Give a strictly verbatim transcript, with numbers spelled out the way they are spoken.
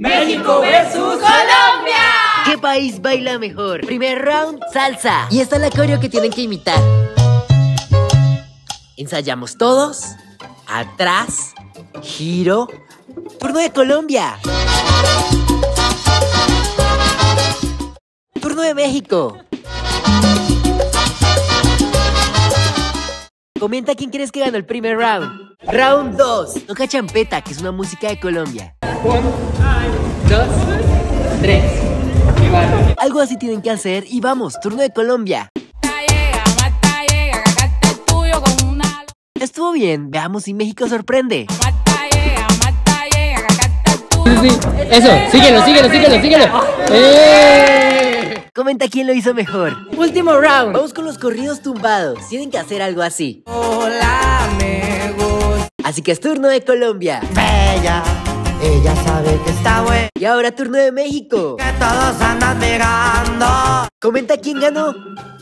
México versus Colombia. ¿Qué país baila mejor? Primer round, salsa. Y esta es la coreo que tienen que imitar. Ensayamos todos. Atrás. Giro. Turno de Colombia. Turno de México. Comenta quién crees que ganó el primer round. Round dos. Toca champeta, que es una música de Colombia. Uno, dos, tres. Y vale. Algo así tienen que hacer y vamos, turno de Colombia. Estuvo bien, veamos si México sorprende. Sí, sí. Eso, síguelo, síguelo, síguelo, síguelo. ¡Eh! Comenta quién lo hizo mejor. Último round. Vamos con los corridos tumbados. Tienen que hacer algo así. Hola, me gusta. Así que es turno de Colombia. Bella, ella sabe que está buena. Y ahora turno de México. Que todos andan mirando. Comenta quién ganó.